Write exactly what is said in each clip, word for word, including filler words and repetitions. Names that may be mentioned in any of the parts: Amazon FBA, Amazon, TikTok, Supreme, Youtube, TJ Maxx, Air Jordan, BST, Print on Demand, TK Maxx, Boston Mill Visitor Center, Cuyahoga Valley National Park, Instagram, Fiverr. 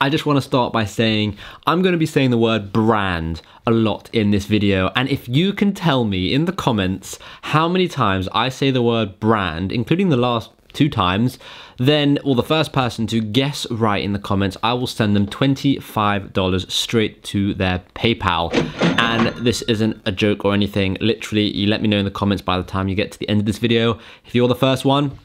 I just want to start by saying I'm going to be saying the word brand a lot in this video, and if you can tell me in the comments how many times I say the word brand, including the last two times, then, well, the first person to guess right in the comments, I will send them twenty-five dollars straight to their PayPal. And this isn't a joke or anything. Literally, you let me know in the comments by the time you get to the end of this video. If you're the first one,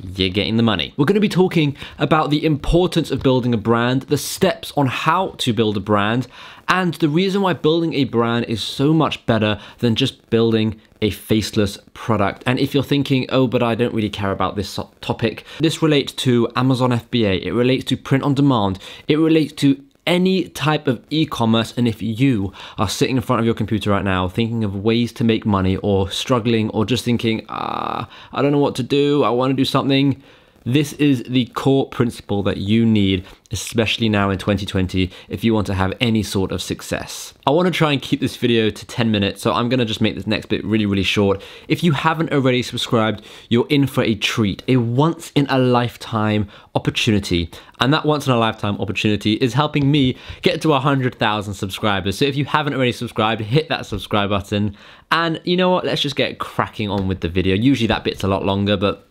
you're getting the money. We're going to be talking about the importance of building a brand, the steps on how to build a brand, and the reason why building a brand is so much better than just building a faceless product. And if you're thinking, oh, but I don't really care about this topic, this relates to Amazon F B A, it relates to print on demand, it relates to any type of e-commerce. And if you are sitting in front of your computer right now thinking of ways to make money, or struggling, or just thinking, ah, I don't know what to do, I want to do something, this is the core principle that you need, especially now in twenty twenty, if you want to have any sort of success. I want to try and keep this video to ten minutes, so I'm going to just make this next bit really, really short. If you haven't already subscribed, you're in for a treat, a once-in-a-lifetime opportunity. And that once-in-a-lifetime opportunity is helping me get to one hundred thousand subscribers. So if you haven't already subscribed, hit that subscribe button. And you know what? Let's just get cracking on with the video. Usually that bit's a lot longer, but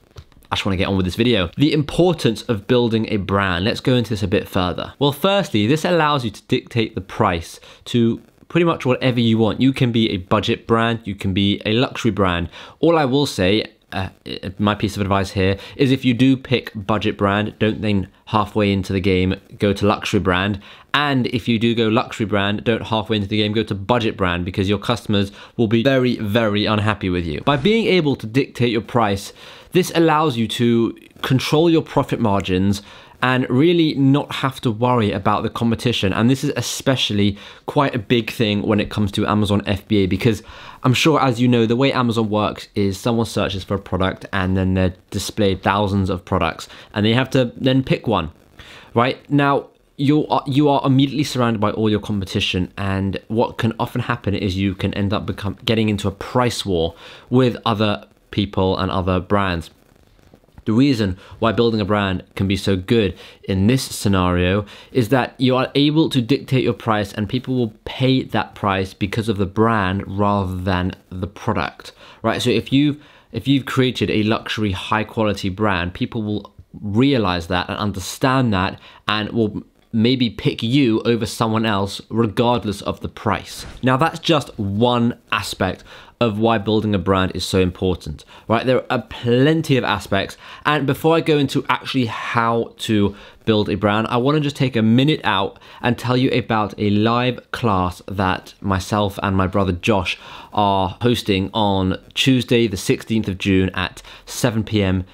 I just want to get on with this video. The importance of building a brand. Let's go into this a bit further. Well, firstly, this allows you to dictate the price to pretty much whatever you want. You can be a budget brand, you can be a luxury brand. All I will say, uh, my piece of advice here, is if you do pick budget brand, don't then halfway into the game go to luxury brand. And if you do go luxury brand, don't halfway into the game go to budget brand, because your customers will be very, very unhappy with you. By being able to dictate your price, this allows you to control your profit margins and really not have to worry about the competition. And this is especially quite a big thing when it comes to Amazon F B A, because I'm sure, as you know, the way Amazon works is someone searches for a product and then they're displayed thousands of products and they have to then pick one, right? Now, You are, you are immediately surrounded by all your competition, and what can often happen is you can end up become, getting into a price war with other people and other brands. The reason why building a brand can be so good in this scenario is that you are able to dictate your price, and people will pay that price because of the brand rather than the product, right? So if you've, if you've created a luxury, high-quality brand, people will realize that and understand that, and will maybe pick you over someone else regardless of the price. Now, that's just one aspect of why building a brand is so important, right? There are plenty of aspects. And before I go into actually how to build a brand, I want to just take a minute out and tell you about a live class that myself and my brother Josh are hosting on Tuesday, the sixteenth of June at seven p m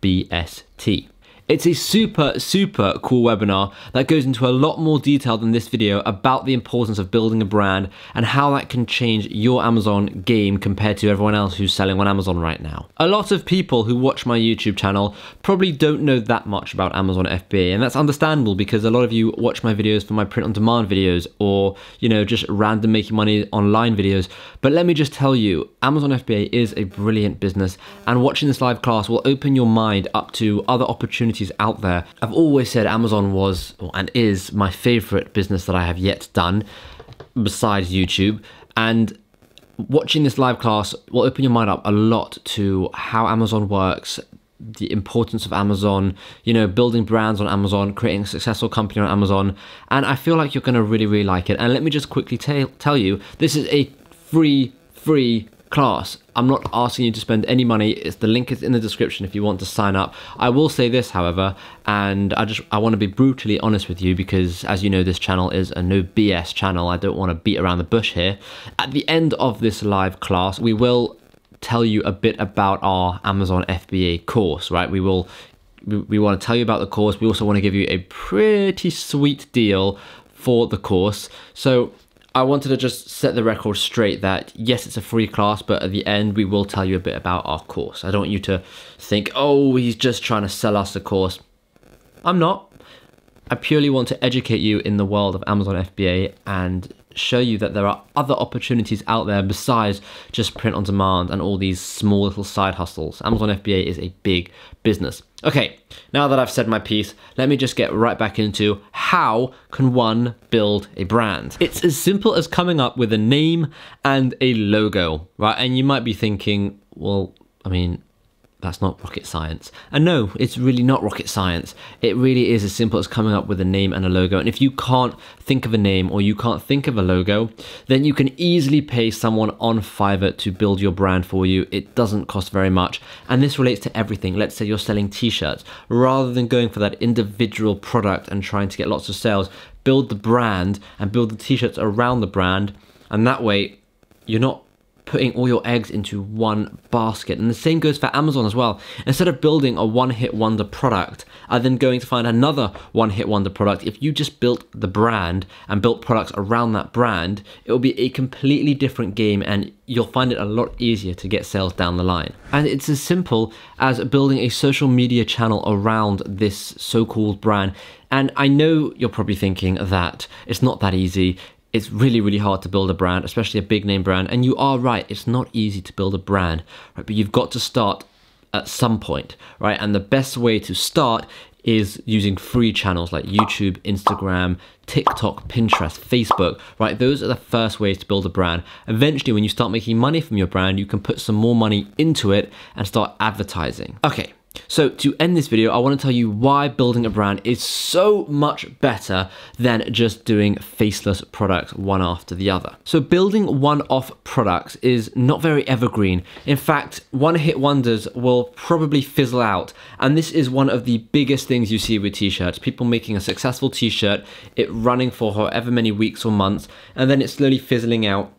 B S T. It's a super, super cool webinar that goes into a lot more detail than this video about the importance of building a brand and how that can change your Amazon game compared to everyone else who's selling on Amazon right now. A lot of people who watch my YouTube channel probably don't know that much about Amazon F B A, and that's understandable because a lot of you watch my videos for my print-on-demand videos or, you know, just random making money online videos. But let me just tell you, Amazon F B A is a brilliant business, and watching this live class will open your mind up to other opportunities out there. I've always said Amazon was and is my favorite business that I have yet done besides YouTube, and watching this live class will open your mind up a lot to how Amazon works, the importance of Amazon, you know, building brands on Amazon, creating a successful company on Amazon, and I feel like you're going to really, really like it. And let me just quickly tell you, this is a free, free class. I'm not asking you to spend any money. It's, the link is in the description if you want to sign up. I will say this, however, and I just I want to be brutally honest with you, because as you know, this channel is a no B S channel. I don't want to beat around the bush here. At the end of this live class, we will tell you a bit about our Amazon F B A course, right? We will we, we want to tell you about the course. We also want to give you a pretty sweet deal for the course. So I wanted to just set the record straight that yes, it's a free class, but at the end we will tell you a bit about our course. I don't want you to think, oh, he's just trying to sell us a course. I'm not. I purely want to educate you in the world of Amazon F B A and show you that there are other opportunities out there besides just print on demand and all these small little side hustles. Amazon F B A is a big business. Okay, now that I've said my piece, let me just get right back into how can one build a brand. It's as simple as coming up with a name and a logo, right? And you might be thinking, well, I mean, that's not rocket science. And no, it's really not rocket science. It really is as simple as coming up with a name and a logo. And if you can't think of a name or you can't think of a logo, then you can easily pay someone on Fiverr to build your brand for you. It doesn't cost very much. And this relates to everything. Let's say you're selling t-shirts. Rather than going for that individual product and trying to get lots of sales, build the brand and build the t-shirts around the brand. And that way, you're not putting all your eggs into one basket. And the same goes for Amazon as well. Instead of building a one-hit wonder product and then going to find another one-hit wonder product, if you just built the brand and built products around that brand, it will be a completely different game and you'll find it a lot easier to get sales down the line. And it's as simple as building a social media channel around this so-called brand. And I know you're probably thinking that it's not that easy. It's really, really hard to build a brand, especially a big name brand. And you are right, it's not easy to build a brand, right? But you've got to start at some point, right? And the best way to start is using free channels like YouTube, Instagram, TikTok, Pinterest, Facebook, right? Those are the first ways to build a brand. Eventually, when you start making money from your brand, you can put some more money into it and start advertising. Okay. So to end this video, I want to tell you why building a brand is so much better than just doing faceless products one after the other. So building one-off products is not very evergreen. In fact, one-hit wonders will probably fizzle out. And this is one of the biggest things you see with t-shirts. People making a successful t-shirt, it running for however many weeks or months, and then it's slowly fizzling out.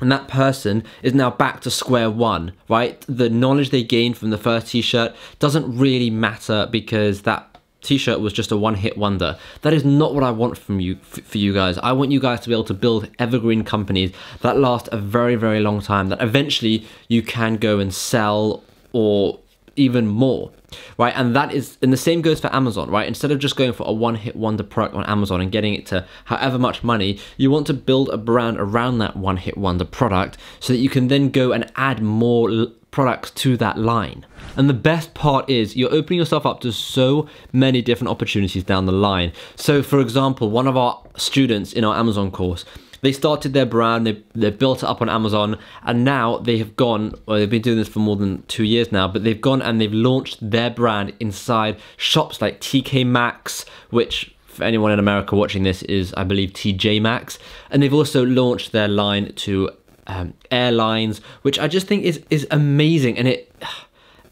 And that person is now back to square one, right? The knowledge they gained from the first t-shirt doesn't really matter because that t-shirt was just a one-hit wonder. That is not what I want from you, f for you guys. I want you guys to be able to build evergreen companies that last a very, very long time, that eventually you can go and sell or even more, right? And that is, and the same goes for Amazon, right? Instead of just going for a one-hit wonder product on Amazon and getting it to however much money, you want to build a brand around that one-hit wonder product so that you can then go and add more products to that line. And the best part is you're opening yourself up to so many different opportunities down the line. So for example, one of our students in our Amazon course, they started their brand, they, they built it up on Amazon, and now they have gone, or they've been doing this for more than two years now, but they've gone and they've launched their brand inside shops like T K Maxx, which for anyone in America watching this is, I believe, T J Maxx. And they've also launched their line to um, airlines, which I just think is, is amazing. And it,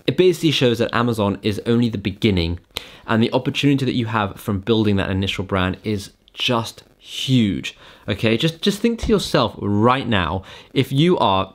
it basically shows that Amazon is only the beginning, and the opportunity that you have from building that initial brand is just huge. Okay, just just think to yourself right now, if you are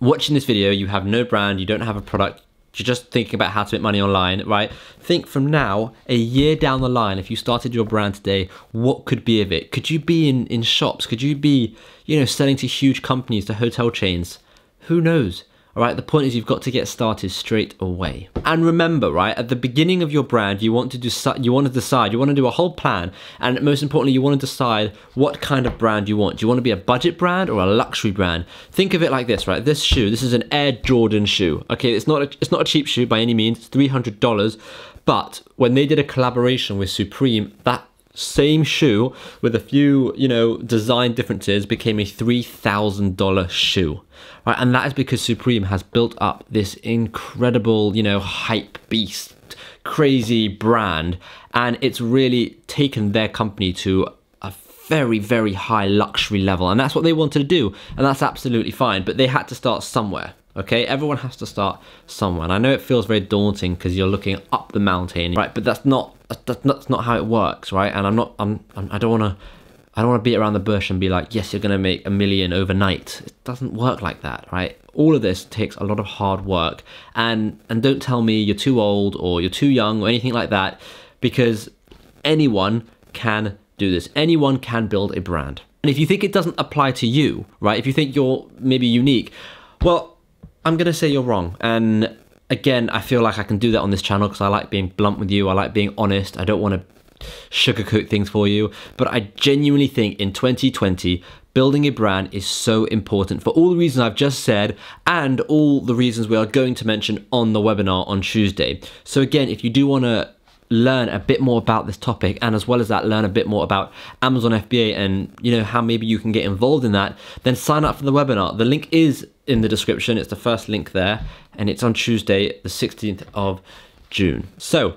watching this video, you have no brand, you don't have a product, you're just thinking about how to make money online, right? Think from now, a year down the line, if you started your brand today, what could be of it? Could you be in in shops? Could you be, you know, selling to huge companies, to hotel chains? Who knows? All right, the point is you've got to get started straight away. And remember, right, at the beginning of your brand, you want to do you want to decide, you want to do a whole plan, and most importantly, you want to decide what kind of brand you want. Do you want to be a budget brand or a luxury brand? Think of it like this, right? This shoe, this is an Air Jordan shoe. Okay, it's not a, it's not a cheap shoe by any means. It's three hundred dollars, but when they did a collaboration with Supreme, that same shoe with a few, you know, design differences became a three thousand dollar shoe, right? And that is because Supreme has built up this incredible, you know, hype beast, crazy brand, and it's really taken their company to a very, very high luxury level, and that's what they wanted to do, and that's absolutely fine, but they had to start somewhere. Okay, everyone has to start somewhere. And I know it feels very daunting because you're looking up the mountain, right? But that's not that's not, that's not how it works, right? And I'm not I'm, I'm I don't want to I don't want to beat around the bush and be like, yes, you're going to make a million overnight. It doesn't work like that, right? All of this takes a lot of hard work, and and don't tell me you're too old or you're too young or anything like that, because anyone can do this. Anyone can build a brand. And if you think it doesn't apply to you, right? If you think you're maybe unique, well, I'm gonna say you're wrong. And again, I feel like I can do that on this channel because I like being blunt with you. I like being honest. I don't want to sugarcoat things for you, but I genuinely think in twenty twenty, building a brand is so important for all the reasons I've just said and all the reasons we are going to mention on the webinar on Tuesday. So again, if you do want to learn a bit more about this topic, and as well as that, learn a bit more about Amazon F B A and, you know, how maybe you can get involved in that, then sign up for the webinar. The link is in the description. It's the first link there, and it's on Tuesday, the sixteenth of June. So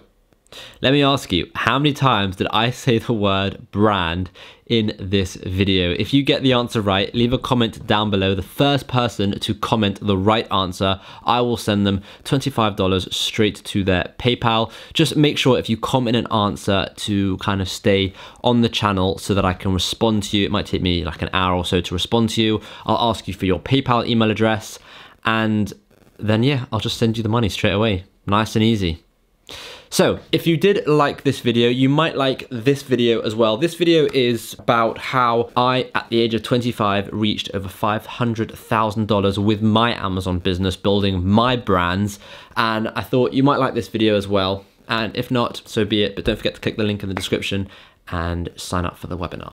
let me ask you, how many times did I say the word brand in this video? If you get the answer right, leave a comment down below. The first person to comment the right answer, I will send them twenty-five dollars straight to their PayPal. Just make sure if you comment an answer to kind of stay on the channel so that I can respond to you. It might take me like an hour or so to respond to you. I'll ask you for your PayPal email address, and then yeah, I'll just send you the money straight away. Nice and easy. So if you did like this video, you might like this video as well. This video is about how I, at the age of twenty-five, reached over five hundred thousand dollars with my Amazon business, building my brands. And I thought you might like this video as well. And if not, so be it. But don't forget to click the link in the description and sign up for the webinar.